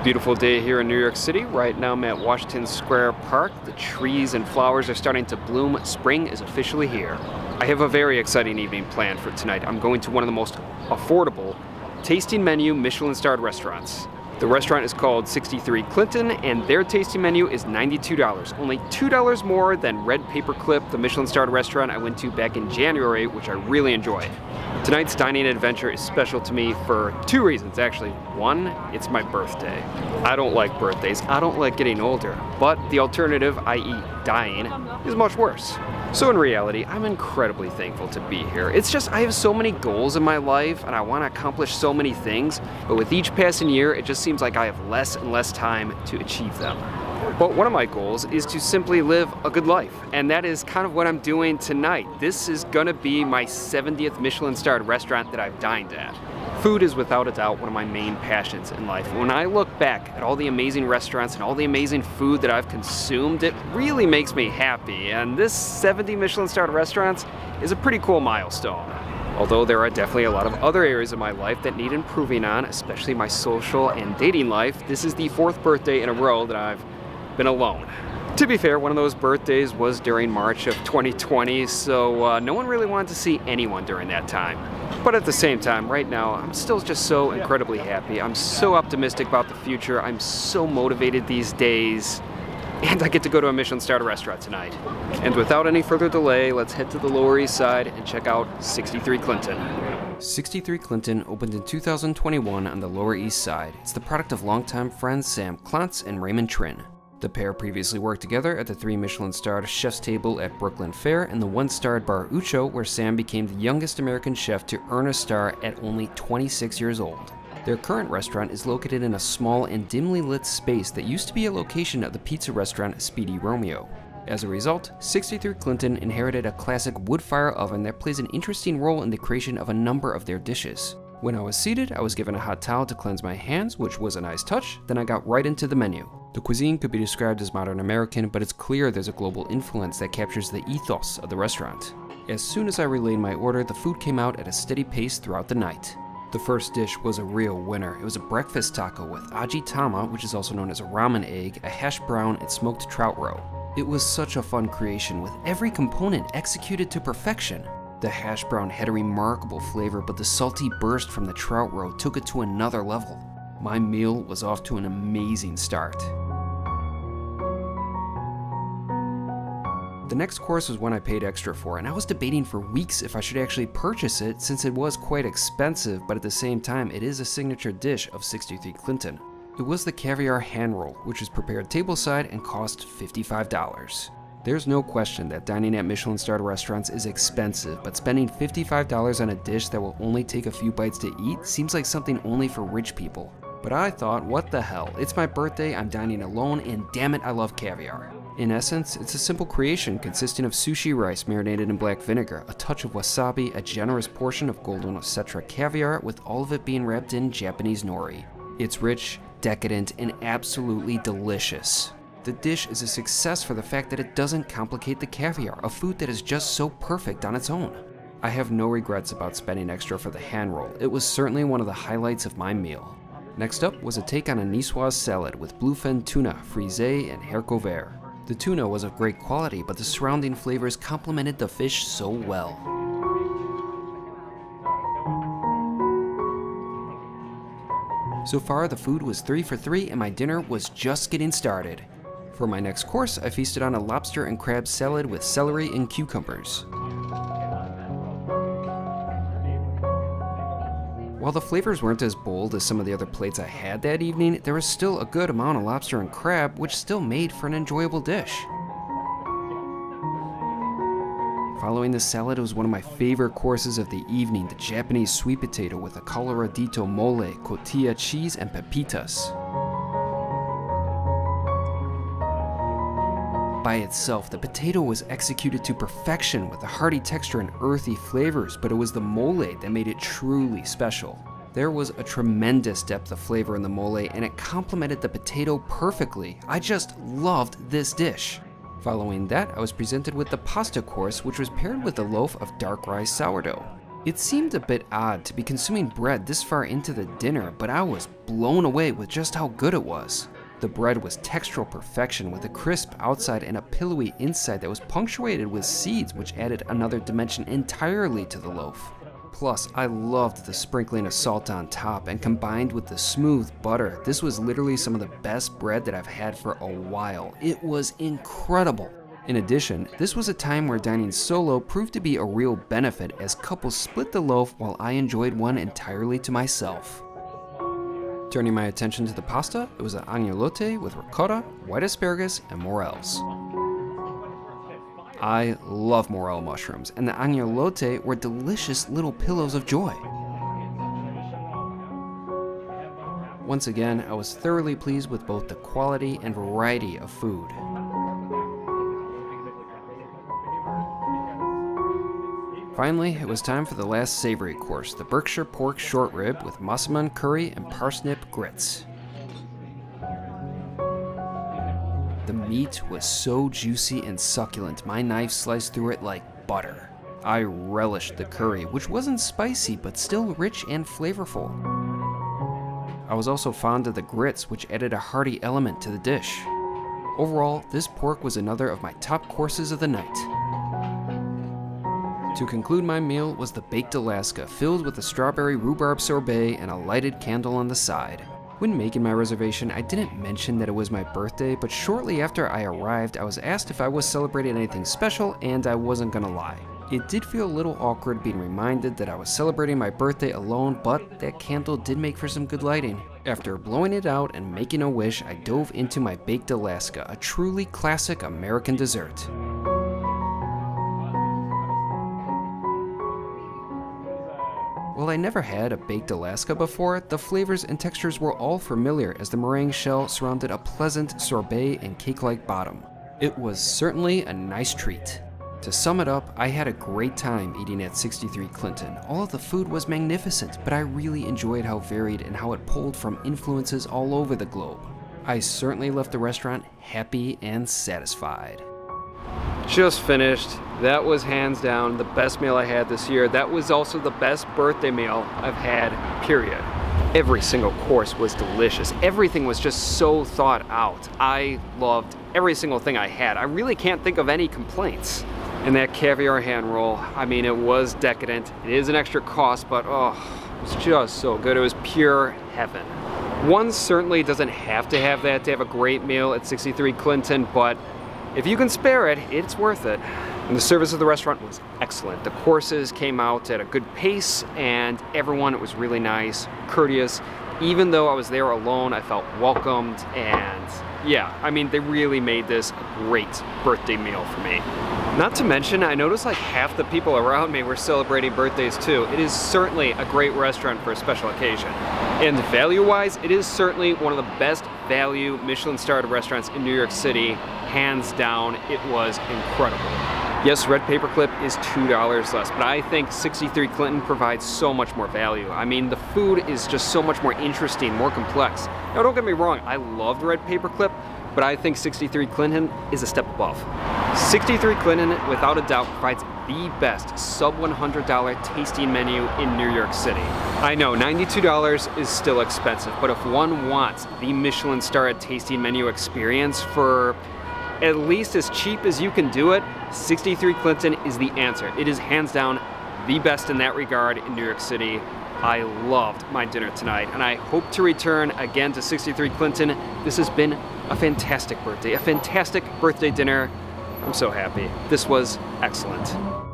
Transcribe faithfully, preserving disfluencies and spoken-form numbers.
a beautiful day here in New York City. Right now I'm at Washington Square Park. The trees and flowers are starting to bloom. Spring is officially here. I have a very exciting evening planned for tonight. I'm going to one of the most affordable tasting menu Michelin-starred restaurants. The restaurant is called sixty-three Clinton, and their tasting menu is ninety-two dollars, only two dollars more than Red Paperclip, the Michelin-starred restaurant I went to back in January, which I really enjoyed. Tonight's dining adventure is special to me for two reasons, actually. One, it's my birthday. I don't like birthdays, I don't like getting older, but the alternative, that is dying, is much worse. So in reality, I'm incredibly thankful to be here. It's just, I have so many goals in my life and I want to accomplish so many things, but with each passing year, it just seems like I have less and less time to achieve them. But one of my goals is to simply live a good life, and that is kind of what I'm doing tonight. This is gonna be my seventieth Michelin-starred restaurant that I've dined at. Food is without a doubt one of my main passions in life. When I look back at all the amazing restaurants and all the amazing food that I've consumed, it really makes me happy, and this seventy Michelin-starred restaurants is a pretty cool milestone. Although there are definitely a lot of other areas of my life that need improving on, especially my social and dating life, this is the fourth birthday in a row that I've been alone. To be fair, one of those birthdays was during March of twenty twenty, so uh, no one really wanted to see anyone during that time. But at the same time, right now, I'm still just so incredibly happy. I'm so optimistic about the future. I'm so motivated these days. And I get to go to a Michelin-starred restaurant tonight. And without any further delay, let's head to the Lower East Side and check out sixty-three Clinton. sixty-three Clinton opened in two thousand twenty-one on the Lower East Side. It's the product of longtime friends Sam Klotz and Raymond Trin. The pair previously worked together at the three Michelin-starred Chef's Table at Brooklyn Fare and the one-starred Bar Ucho, where Sam became the youngest American chef to earn a star at only twenty-six years old. Their current restaurant is located in a small and dimly lit space that used to be a location of the pizza restaurant Speedy Romeo. As a result, sixty-three Clinton inherited a classic wood-fire oven that plays an interesting role in the creation of a number of their dishes. When I was seated, I was given a hot towel to cleanse my hands, which was a nice touch, then I got right into the menu. The cuisine could be described as modern American, but it's clear there's a global influence that captures the ethos of the restaurant. As soon as I relayed my order, the food came out at a steady pace throughout the night. The first dish was a real winner. It was a breakfast taco with ajitama, which is also known as a ramen egg, a hash brown, and smoked trout roe. It was such a fun creation, with every component executed to perfection. The hash brown had a remarkable flavor, but the salty burst from the trout roe took it to another level. My meal was off to an amazing start. The next course was one I paid extra for, and I was debating for weeks if I should actually purchase it since it was quite expensive, but at the same time it is a signature dish of sixty-three Clinton. It was the caviar hand roll, which was prepared tableside and cost fifty-five dollars. There's no question that dining at Michelin-starred restaurants is expensive, but spending fifty-five dollars on a dish that will only take a few bites to eat seems like something only for rich people. But I thought, what the hell, it's my birthday, I'm dining alone, and damn it, I love caviar. In essence, it's a simple creation consisting of sushi rice marinated in black vinegar, a touch of wasabi, a generous portion of golden Ossetra caviar, with all of it being wrapped in Japanese nori. It's rich, decadent, and absolutely delicious. The dish is a success for the fact that it doesn't complicate the caviar, a food that is just so perfect on its own. I have no regrets about spending extra for the hand roll. It was certainly one of the highlights of my meal. Next up was a take on a niçoise salad with bluefin tuna, frisee, and haricots verts. The tuna was of great quality, but the surrounding flavors complemented the fish so well. So far, the food was three for three, and my dinner was just getting started. For my next course, I feasted on a lobster and crab salad with celery and cucumbers. While the flavors weren't as bold as some of the other plates I had that evening, there was still a good amount of lobster and crab, which still made for an enjoyable dish. Following the salad was one of my favorite courses of the evening, the Japanese sweet potato with a coloradito mole, cotija cheese, and pepitas. By itself, the potato was executed to perfection with a hearty texture and earthy flavors, but it was the mole that made it truly special. There was a tremendous depth of flavor in the mole, and it complemented the potato perfectly. I just loved this dish. Following that, I was presented with the pasta course, which was paired with a loaf of dark rye sourdough. It seemed a bit odd to be consuming bread this far into the dinner, but I was blown away with just how good it was. The bread was textural perfection with a crisp outside and a pillowy inside that was punctuated with seeds, which added another dimension entirely to the loaf. Plus, I loved the sprinkling of salt on top, and combined with the smooth butter, this was literally some of the best bread that I've had for a while. It was incredible. In addition, this was a time where dining solo proved to be a real benefit as couples split the loaf while I enjoyed one entirely to myself. Turning my attention to the pasta, it was an agnolotti with ricotta, white asparagus, and morels. I love morel mushrooms, and the agnolotti were delicious little pillows of joy. Once again, I was thoroughly pleased with both the quality and variety of food. Finally, it was time for the last savory course, the Berkshire pork short rib with massaman curry and parsnip grits. The meat was so juicy and succulent, my knife sliced through it like butter. I relished the curry, which wasn't spicy but still rich and flavorful. I was also fond of the grits, which added a hearty element to the dish. Overall, this pork was another of my top courses of the night. To conclude my meal was the baked Alaska, filled with a strawberry rhubarb sorbet and a lighted candle on the side. When making my reservation, I didn't mention that it was my birthday, but shortly after I arrived, I was asked if I was celebrating anything special, and I wasn't gonna lie. It did feel a little awkward being reminded that I was celebrating my birthday alone, but that candle did make for some good lighting. After blowing it out and making a wish, I dove into my baked Alaska, a truly classic American dessert. While I never had a baked Alaska before, the flavors and textures were all familiar as the meringue shell surrounded a pleasant sorbet and cake-like bottom. It was certainly a nice treat. To sum it up, I had a great time eating at sixty-three Clinton. All of the food was magnificent, but I really enjoyed how varied and how it pulled from influences all over the globe. I certainly left the restaurant happy and satisfied. Just finished. That was hands down the best meal I had this year. That was also the best birthday meal I've had, period. Every single course was delicious. Everything was just so thought out. I loved every single thing I had. I really can't think of any complaints. And that caviar hand roll, I mean, it was decadent. It is an extra cost, but oh, it was just so good. It was pure heaven. One certainly doesn't have to have that to have a great meal at sixty-three Clinton, but if you can spare it, it's worth it. And the service of the restaurant was excellent. The courses came out at a good pace, and everyone was really nice, courteous. Even though I was there alone, I felt welcomed, and yeah, I mean, they really made this a great birthday meal for me. Not to mention, I noticed like half the people around me were celebrating birthdays too. It is certainly a great restaurant for a special occasion. And value-wise, it is certainly one of the best value Michelin-starred restaurants in New York City. Hands down, it was incredible. Yes, Red Paperclip is two dollars less, but I think sixty-three Clinton provides so much more value. I mean, the food is just so much more interesting, more complex. Now, don't get me wrong, I loved Red Paperclip, but I think sixty-three Clinton is a step above. sixty-three Clinton, without a doubt, provides the best sub one hundred dollar tasting menu in New York City. I know ninety-two dollars is still expensive, but if one wants the Michelin-starred tasting menu experience for at least as cheap as you can do it, sixty-three Clinton is the answer. It is hands down the best in that regard in New York City. I loved my dinner tonight, and I hope to return again to sixty-three Clinton. This has been a fantastic birthday, a fantastic birthday dinner. I'm so happy. This was excellent.